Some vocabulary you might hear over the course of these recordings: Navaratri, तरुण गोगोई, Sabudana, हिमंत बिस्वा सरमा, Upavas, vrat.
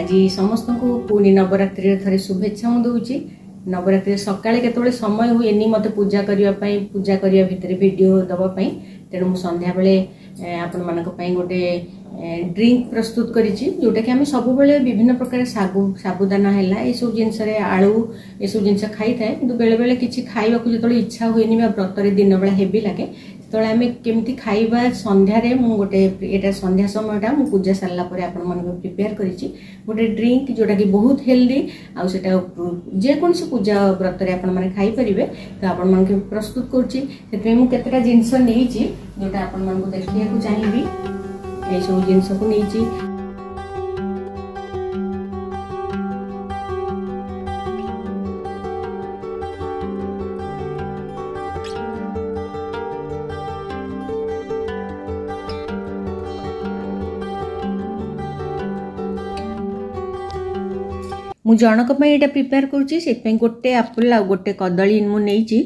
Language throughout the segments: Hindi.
आज समस्त को पुणी नवरात्रि थे शुभेच्छा मुझे नवरात्रि सकाले केतोले समय हुए नहीं मत पूजा करने पूजा करने भितर भिडियो दवापाई तेणु मुझे संध्या बेले आपण गोटे ड्रिंक प्रस्तुत करी जोटा कि आम सब बेले विभिन्न प्रकार साबुदाना है ये सब जिनस आलू ये सब जिन खाई थाए कि बेले बेले कि खावा जो इच्छा हुए नहीं व्रत दिन बेला हेवी लगे तो आम केमती खाइबा संध्यारे मु गोटे एटा संध्या समयटा मु पूजा सरला परे आपण मानको प्रिपेयर करिछि गोटे ड्रिंक जोटा कि बहुत हेल्दी आ सेटा जेकोनसी पूजा व्रत रे आपण माने खाइ परिबे तो आपण मानको प्रस्तुत करछि सेते मु केतेटा जिंस नेइछि जोटा आपण मानको देखिया को चाहिबी ए सब जिंस को नेइछि मु जनक यहाँ प्रिपेयर कर गोटे आपल आ गोटे कदली मुझे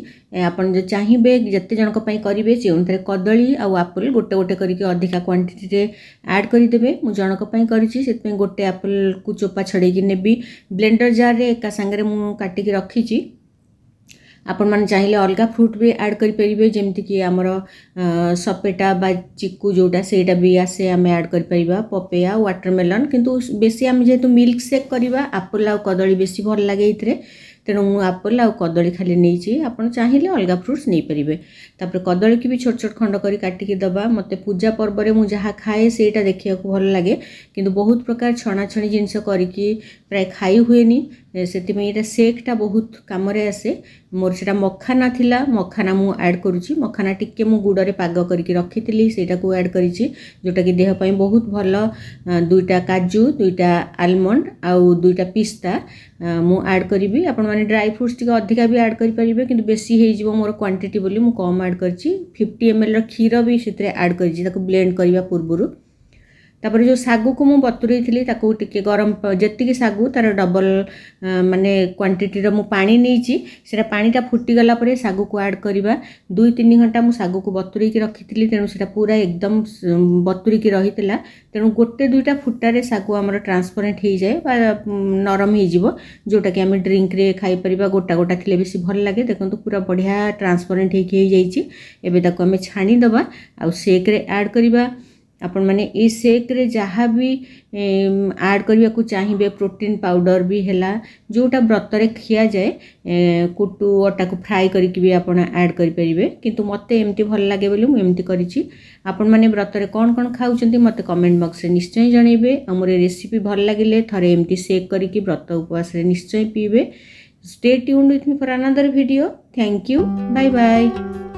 आपन जो चाहिए जिते जनक करेंगे से अनुसार कदली आपल गोटे गोटे करके अधिका क्वांटिटी ऐड करदे मु जनक कर गोटे आपल को चोपा छड़े नेबी ब्लेंडर जार एक सांगे मुझे रखी आपण मैंने चाहिए अलग फ्रूट भी ऐड करेंगे जमती कि आमर सपेटा बा चिकू जोटा सेटा भी आसे आम ऐड कर पपेया वाटरमेलन किंतु बेसी आम जेहेतु मिल्क शेक करवा आपल आ कदली बेसी भल लगे ये तेणु आपल आ कदली खाली नहीं चाहिए अलग फ्रुट्स नहीं पारे तापर कदली की भी छोट छोट खंड कर काटिकी दबा मत पूजा पर्व में जहाँ खाए सेटा देखा भल लगे किंतु बहुत प्रकार छणाछणी जिनस करके प्राय खाई हुए नहीं से सेकटा बहुत कम आसे मोर से मखाना थिला मखाना मु ऐड करुँची मखाना टिके मु गुड़े पाग करके रखी सेटा को ऐड करी जोटा कि देहपाई बहुत भल दुईटा काजू दुईटा आलमंड आउ दुईटा पिस्ता मु ऐड करी आपण मैंने ड्राई फ्रुट्स टी अधिका भी ऐड करेंगे कि बेसी हो मोर क्वांटिटी बोली मु कम ऐड करी 50 ml क्षीर भी से ऐड कर ब्लेंड करने पूर्व तापर जो सागु को मुझे बतुरे थी ताको टिके गरम जी सागु तार डबल माने क्वांटिटी रो मु पानी नहीं सेटा पानीटा फुटीगला परे सागु को ऐड करवा 2-3 घंटा मु सागु को बतुरे की रखी थी तेणु सेटा पूरा एकदम बतुरे की रही तेणु गोटे दुईटा फुटारे सागु आमर ट्रांसपेरेंट हो जाए नरम हो जोटा कि आम ड्रिंक रे खाई परिबा गोटा गोटा थिले बेसी भल लगे देखंतु पूरा बढ़िया ट्रांसपेरेंट हो जाइए एबे ताको आम छाणी दबा आ शेक रे ऐड करवा आपण मैंने ये शेक रे जहाँ भी ऐड करने को चाहिए प्रोटीन पाउडर भी है जोटा व्रत रे खिया जाए कुटु अटा को फ्राई करके भी आपड़ करेंगे किंतु मत एमती भल लगे बोली मुझे करी आपण मैंने व्रत रे कौन कौन खाऊँ मत कमेंट बॉक्स में निश्चय जनइबे आम रेसिपी भल लगे थरे एमती शेक करके व्रत उपवास निश्चय पीबे stay tuned with me for another video thank you bye bye.